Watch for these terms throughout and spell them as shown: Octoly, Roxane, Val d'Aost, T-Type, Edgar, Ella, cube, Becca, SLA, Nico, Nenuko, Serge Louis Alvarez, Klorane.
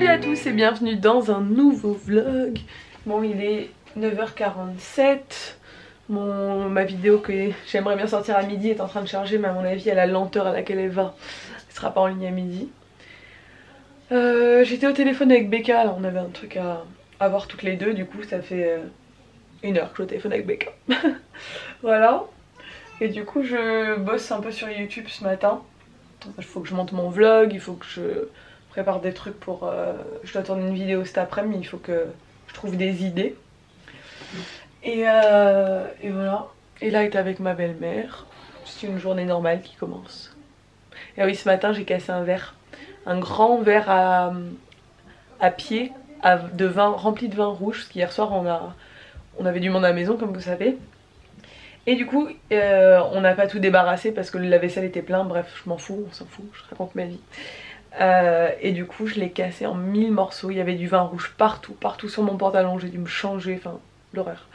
Salut à tous et bienvenue dans un nouveau vlog. Bon, il est 9h47. Ma vidéo que j'aimerais bien sortir à midi est en train de charger, mais à mon avis à la lenteur à laquelle elle va, elle sera pas en ligne à midi. J'étais au téléphone avec Becca, là on avait un truc à voir toutes les deux, du coup ça fait une heure que je suis au téléphone avec Becca. Voilà. Et du coup je bosse un peu sur YouTube ce matin. Il faut que je monte mon vlog, il faut que je prépare des trucs pour... je dois tourner une vidéo cet après-midi, il faut que je trouve des idées. Et voilà. Et là, il est avec ma belle-mère. C'est une journée normale qui commence. Et oui, ce matin, j'ai cassé un verre. Un grand verre à pied de vin, rempli de vin rouge. Parce qu'hier soir, on avait du monde à la maison, comme vous savez. Et du coup, on n'a pas tout débarrassé parce que le lave-vaisselle était plein. Bref, je m'en fous, on s'en fout, je raconte ma vie. Et du coup, je l'ai cassé en 1000 morceaux. Il y avait du vin rouge partout, partout sur mon pantalon. J'ai dû me changer, enfin... l'horreur.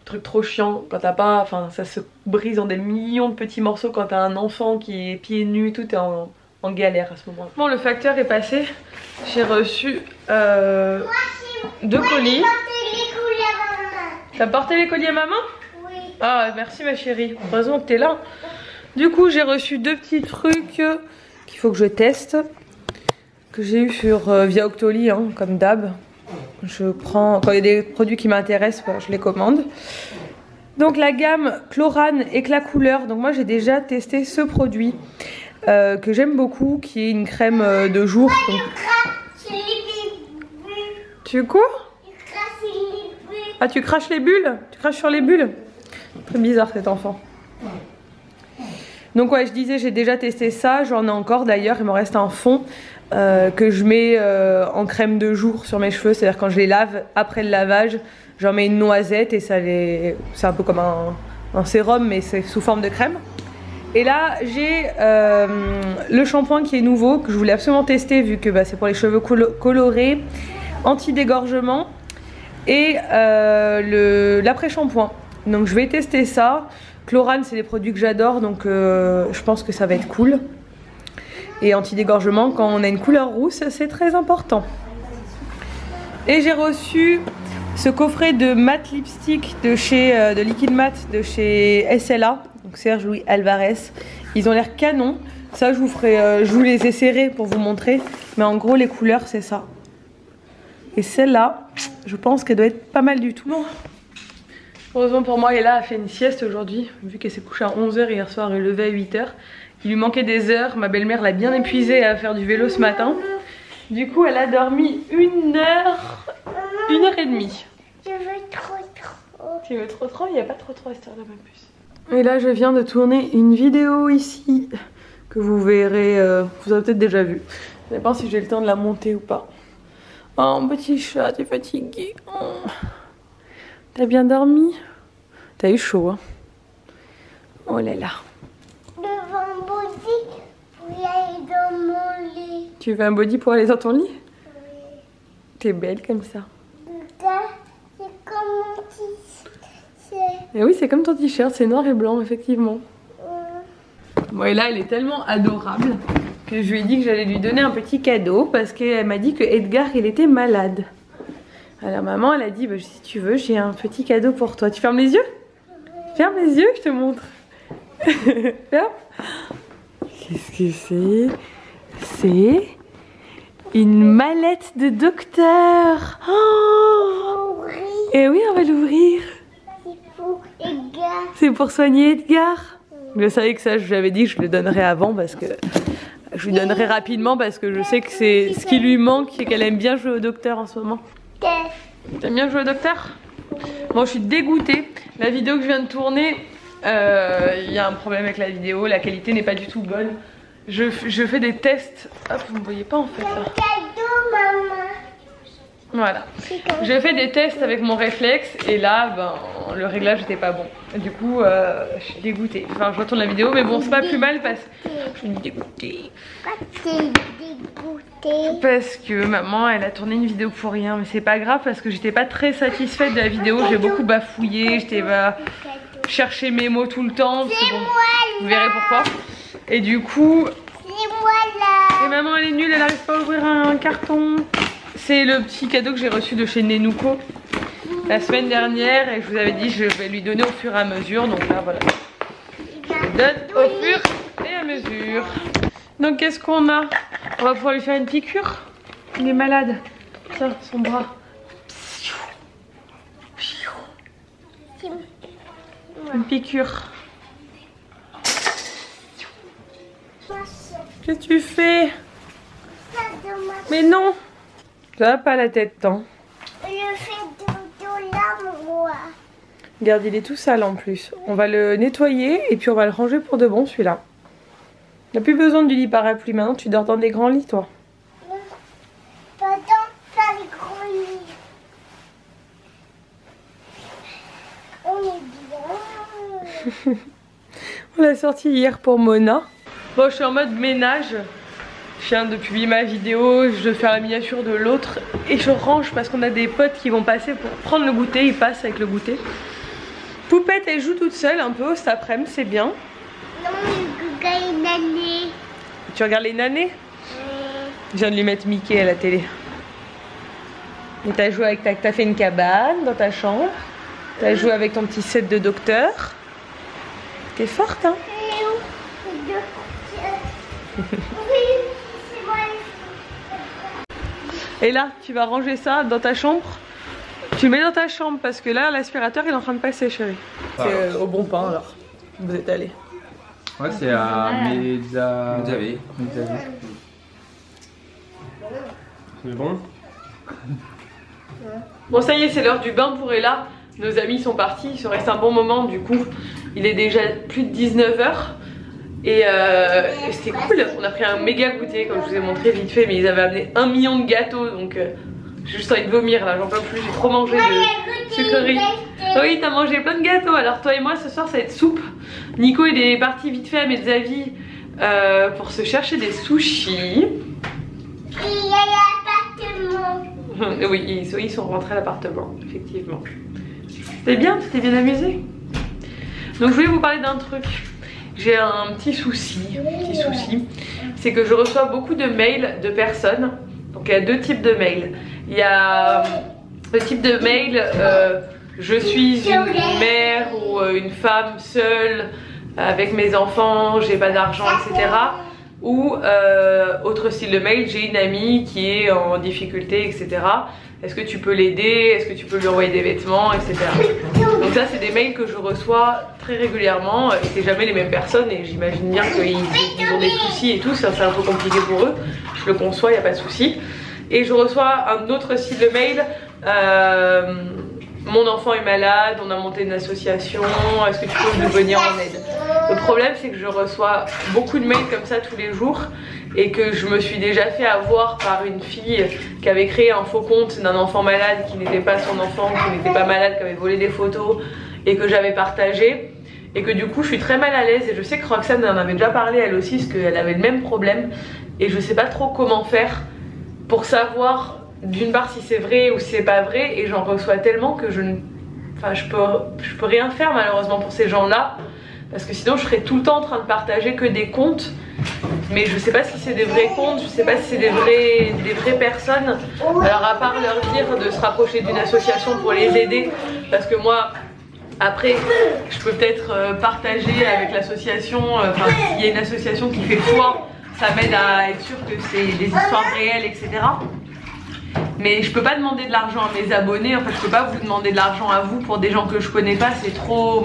Un truc trop chiant quand t'as pas... Enfin, ça se brise en des millions de petits morceaux quand t'as un enfant qui est pieds nus, tout est en galère à ce moment-là. Bon, le facteur est passé. J'ai reçu deux colis. T'as porté les colis à maman? Oui. Ah, merci ma chérie. Heureusement que t'es là. Du coup, j'ai reçu deux petits trucs qu'il faut que je teste. Que j'ai eu sur via Octoly, hein, comme d'hab. Je prends, quand il y a des produits qui m'intéressent, je les commande. Donc la gamme Klorane éclat couleur. Donc moi j'ai déjà testé ce produit que j'aime beaucoup, qui est une crème de jour. Donc... Tu cours? Ah, tu craches les bulles? Tu craches sur les bulles? Très bizarre cet enfant. Donc ouais, je disais, j'ai déjà testé ça, j'en ai encore d'ailleurs, il me reste un fond que je mets en crème de jour sur mes cheveux, c'est-à-dire quand je les lave, après le lavage, j'en mets une noisette et ça les... c'est un peu comme un sérum, mais c'est sous forme de crème. Et là, j'ai le shampoing qui est nouveau, que je voulais absolument tester vu que c'est pour les cheveux colorés, anti-dégorgement et l'après-shampoing. Donc je vais tester ça. Klorane, c'est des produits que j'adore, donc je pense que ça va être cool. Et anti-dégorgement, quand on a une couleur rousse, c'est très important. Et j'ai reçu ce coffret de matte lipstick de chez de liquide matte de chez SLA, donc Serge Louis Alvarez. Ils ont l'air canon. Ça, je vous ferai, je vous les essaierai pour vous montrer. Mais en gros, les couleurs, c'est ça. Et celle-là, je pense qu'elle doit être pas mal du tout. Bon. Heureusement pour moi, Ella a fait une sieste aujourd'hui, vu qu'elle s'est couchée à 11h hier soir et levée à 8h. Il lui manquait des heures, ma belle-mère l'a bien épuisée à faire du vélo ce matin. Du coup, elle a dormi une heure et demie. Je veux trop. Tu veux trop? Il n'y a pas trop à cette heure-là, ma puce. Et là, je viens de tourner une vidéo ici, que vous verrez, vous avez peut-être déjà vu. Je ne sais pas si j'ai le temps de la monter ou pas. Oh, mon petit chat, t'es fatigué. Oh. T'as bien dormi? T'as eu chaud, hein? Oh là là. Le vendredi pour aller dans mon lit. Tu veux un body pour aller dans ton lit? Oui. T'es belle comme ça. C'est comme mon t-shirt. Et oui, c'est comme ton t-shirt, c'est noir et blanc, effectivement. Oui. Bon, et là, elle est tellement adorable que je lui ai dit que j'allais lui donner un petit cadeau parce qu'elle m'a dit que Edgar, il était malade. Alors maman, elle a dit, bah, si tu veux, j'ai un petit cadeau pour toi. Tu fermes les yeux? Ferme les yeux, je te montre. Ferme. Qu'est-ce que c'est? C'est une mallette de docteur. Oh! Eh oui, on va l'ouvrir. C'est pour Edgar. C'est pour soigner Edgar. Je savais que ça, je lui avais dit que je le donnerais avant parce que... Je lui donnerais rapidement parce que je sais que c'est ce qui lui manque, c'est qu'elle aime bien jouer au docteur en ce moment. T'aimes bien jouer au docteur? Bon, je suis dégoûtée. La vidéo que je viens de tourner, il y a un problème avec la vidéo, la qualité n'est pas du tout bonne. Je fais des tests. Hop, vous ne me voyez pas en fait. Là. Voilà. Je fais des tests avec mon réflexe et là, ben, le réglage n'était pas bon. Du coup, je suis dégoûtée. Enfin, je retourne la vidéo, mais bon, c'est pas plus mal parce que je suis dégoûtée. Parce que maman, elle a tourné une vidéo pour rien, mais c'est pas grave parce que j'étais pas très satisfaite de la vidéo. J'ai beaucoup bafouillé, j'étais chercher mes mots tout le temps. Parce que bon, vous verrez pourquoi. Et du coup, et maman, elle est nulle, elle n'arrive pas à ouvrir un carton. C'est le petit cadeau que j'ai reçu de chez Nenuko la semaine dernière et je vous avais dit je vais lui donner au fur et à mesure. Donc là voilà, je donne au fur et à mesure. Donc qu'est-ce qu'on a? On va pouvoir lui faire une piqûre. Il est malade. Tiens, son bras. Une piqûre. Qu'est-ce que tu fais? Mais non. Ça va pas la tête tant. Je fais dodo là, moi. Regarde, il est tout sale en plus. On va le nettoyer et puis on va le ranger pour de bon celui-là. On n'a plus besoin du lit parapluie maintenant. Tu dors dans des grands lits toi. Pas dans les grands lits. On est bien. On l'a sorti hier pour Mona. Bon, je suis en mode ménage. Je viens de publier ma vidéo, je fais la miniature de l'autre et je range parce qu'on a des potes qui vont passer pour prendre le goûter. Ils passent avec le goûter. Poupette, elle joue toute seule un peu cet après-midi, c'est bien. Non, je regarde les nanés. Tu regardes les nanés? Je viens de lui mettre Mickey à la télé. Et t'as joué avec t'as fait une cabane dans ta chambre. T'as joué avec ton petit set de docteur. T'es forte, hein? Et là, tu vas ranger ça dans ta chambre. Tu le mets dans ta chambre parce que là, l'aspirateur il est en train de passer, chérie. Ah, c'est au bon pain alors. Vous êtes allés. Ouais, c'est à Mezavé. C'est bon. Bon, ça y est, c'est l'heure du bain pour Ella. Nos amis sont partis. Il se reste un bon moment du coup. Il est déjà plus de 19 h. Et c'était cool, on a pris un méga goûter comme je vous ai montré vite fait, mais ils avaient amené 1 million de gâteaux, donc j'ai juste envie de vomir là, j'en peux plus, j'ai trop mangé de sucreries. Oui, t'as mangé plein de gâteaux, alors toi et moi ce soir ça va être soupe. Nico il est parti vite fait à mes avis pour se chercher des sushis. Il y a l'appartement. Oui, ils sont rentrés à l'appartement, effectivement. C'était bien, tu t'es bien amusé. Donc je voulais vous parler d'un truc. J'ai un petit souci, c'est que je reçois beaucoup de mails de personnes. Donc il y a deux types de mails. Il y a le type de mail je suis une mère ou une femme seule avec mes enfants, j'ai pas d'argent, etc. Ou autre style de mail, j'ai une amie qui est en difficulté, etc. Est-ce que tu peux l'aider? Est-ce que tu peux lui envoyer des vêtements, etc. Donc ça c'est des mails que je reçois très régulièrement et c'est jamais les mêmes personnes et j'imagine bien qu'ils ont des soucis et tout, ça c'est un peu compliqué pour eux, je le conçois, il n'y a pas de souci. Et je reçois un autre style de mail, mon enfant est malade, on a monté une association, est-ce que tu peux nous venir en aide? Le problème c'est que je reçois beaucoup de mails comme ça tous les jours et que je me suis déjà fait avoir par une fille qui avait créé un faux compte d'un enfant malade qui n'était pas son enfant, qui n'était pas malade, qui avait volé des photos et que j'avais partagé et que du coup je suis très mal à l'aise et je sais que Roxane en avait déjà parlé elle aussi parce qu'elle avait le même problème et je sais pas trop comment faire pour savoir d'une part si c'est vrai ou si c'est pas vrai et j'en reçois tellement que je peux rien faire malheureusement pour ces gens là parce que sinon je serais tout le temps en train de partager que des comptes. Mais je sais pas si c'est des vrais comptes, je sais pas si c'est des vraies personnes. Alors à part leur dire de se rapprocher d'une association pour les aider, parce que moi après je peux peut-être partager avec l'association, enfin s'il y a une association qui fait foi, ça m'aide à être sûre que c'est des histoires réelles, etc. Mais je peux pas demander de l'argent à mes abonnés, en fait je peux pas vous demander de l'argent à vous pour des gens que je connais pas, c'est trop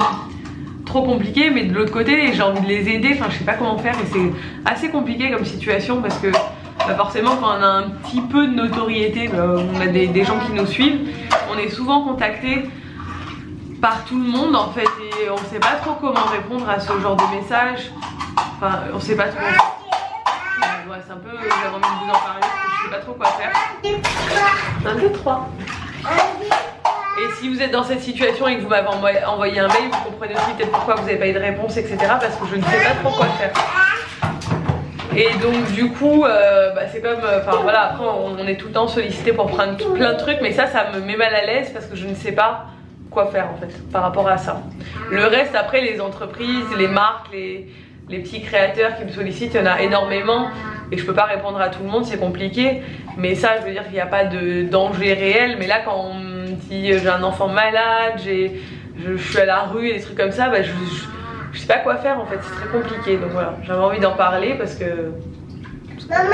compliqué, mais de l'autre côté j'ai envie de les aider, enfin je sais pas comment faire et c'est assez compliqué comme situation parce que bah forcément quand on a un petit peu de notoriété, bah, on a des gens qui nous suivent, on est souvent contacté par tout le monde en fait et on sait pas trop comment répondre à ce genre de message, enfin on sait pas trop, ouais, c'est un peu, j'avais envie de vous en parler parce que je sais pas trop quoi faire. 1, 2, 3. Et si vous êtes dans cette situation et que vous m'avez envoyé un mail, vous comprenez aussi peut-être pourquoi vous n'avez pas eu de réponse, etc. Parce que je ne sais pas trop quoi faire. Et donc du coup, c'est comme... Enfin voilà, après on est tout le temps sollicité pour prendre plein de trucs, mais ça me met mal à l'aise parce que je ne sais pas quoi faire en fait par rapport à ça. Le reste après, les entreprises, les marques, les petits créateurs qui me sollicitent, il y en a énormément. et je peux pas répondre à tout le monde, c'est compliqué. Mais ça, je veux dire qu'il n'y a pas de danger réel. Mais là, quand on me dit j'ai un enfant malade, je suis à la rue et des trucs comme ça, bah, je sais pas quoi faire en fait, c'est très compliqué. Donc voilà, j'avais envie d'en parler parce que... Maman,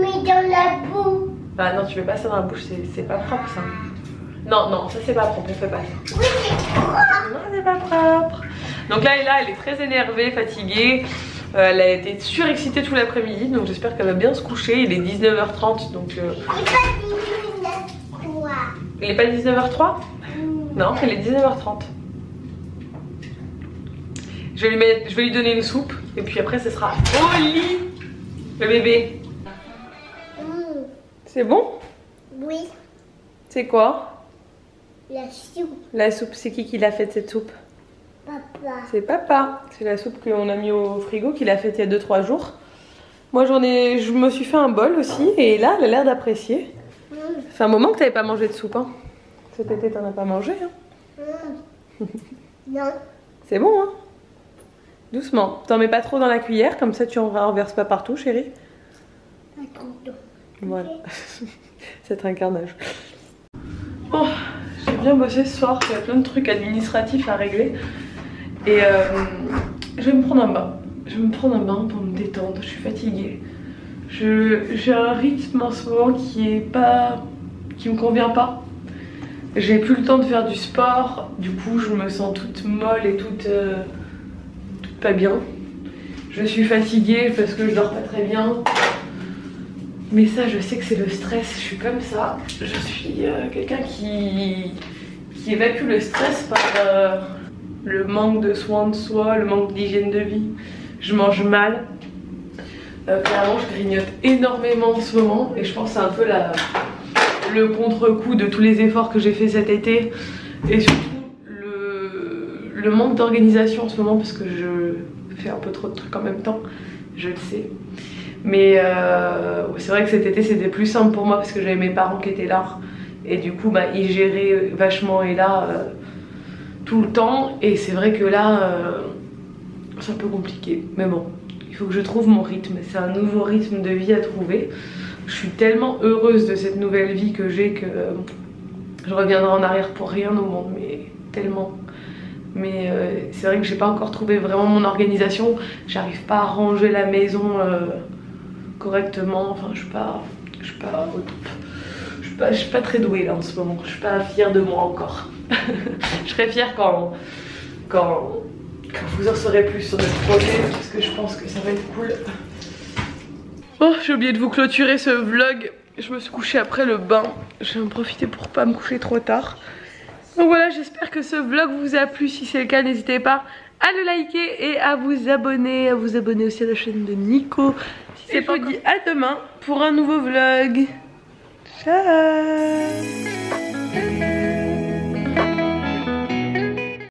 mets dans la boue. Bah non, tu mets pas ça dans la bouche, c'est pas propre ça. Non, non, ça c'est pas propre, on fait pas ça. Oui, c'est propre. Non, c'est pas propre. Donc là, Ella, elle est très énervée, fatiguée. Elle a été surexcitée tout l'après-midi, donc j'espère qu'elle va bien se coucher. Il est 19h30, donc... Il est pas 19h03 mmh. Non, il est 19h30. Je vais lui donner une soupe, et puis après, ce sera au lit, le bébé. Mmh. C'est bon? Oui. C'est quoi? La soupe. La soupe, c'est qui l'a faite cette soupe? Papa. C'est papa. C'est la soupe qu'on a mis au frigo, qu'il a faite il y a 2-3 jours. Moi, je me suis fait un bol aussi, et là, elle a l'air d'apprécier. Mmh. Ça fait un moment que tu n'avais pas mangé de soupe, hein? Cet été, tu n'en as pas mangé, hein? Mmh. Non. C'est bon, hein? Doucement. T'en mets pas trop dans la cuillère, comme ça, tu en renverses pas partout, chérie. Voilà. C'est un carnage. Bon. Oh. J'ai bien bossé ce soir, il y a plein de trucs administratifs à régler. Et je vais me prendre un bain. Je vais me prendre un bain pour me détendre, je suis fatiguée. J'ai un rythme en ce moment qui me convient pas. J'ai plus le temps de faire du sport, du coup je me sens toute molle et toute pas bien. Je suis fatiguée parce que je dors pas très bien. Mais ça, je sais que c'est le stress, je suis comme ça. Je suis quelqu'un qui évacue le stress par le manque de soins de soi, le manque d'hygiène de vie. Je mange mal. Clairement, je grignote énormément en ce moment. Et je pense que c'est un peu le contre-coup de tous les efforts que j'ai fait cet été. Et surtout, le manque d'organisation en ce moment, parce que je fais un peu trop de trucs en même temps, je le sais. Mais c'est vrai que cet été c'était plus simple pour moi parce que j'avais mes parents qui étaient là et du coup bah, ils géraient vachement et là tout le temps, et c'est vrai que là c'est un peu compliqué, mais bon, il faut que je trouve mon rythme, c'est un nouveau rythme de vie à trouver. Je suis tellement heureuse de cette nouvelle vie que j'ai que je reviendrai en arrière pour rien au monde, mais tellement. Mais c'est vrai que j'ai pas encore trouvé vraiment mon organisation, j'arrive pas à ranger la maison correctement, enfin je suis pas au top, je suis pas très douée là en ce moment, je suis pas fière de moi encore. Je serai fière quand vous en saurez plus sur notre projet, parce que je pense que ça va être cool. Oh, j'ai oublié de vous clôturer ce vlog, je me suis couchée après le bain, je vais en profiter pour pas me coucher trop tard. Donc voilà, j'espère que ce vlog vous a plu, si c'est le cas n'hésitez pas à le liker et à vous abonner aussi à la chaîne de Nico. Et je vous dis à demain pour un nouveau vlog. Ciao.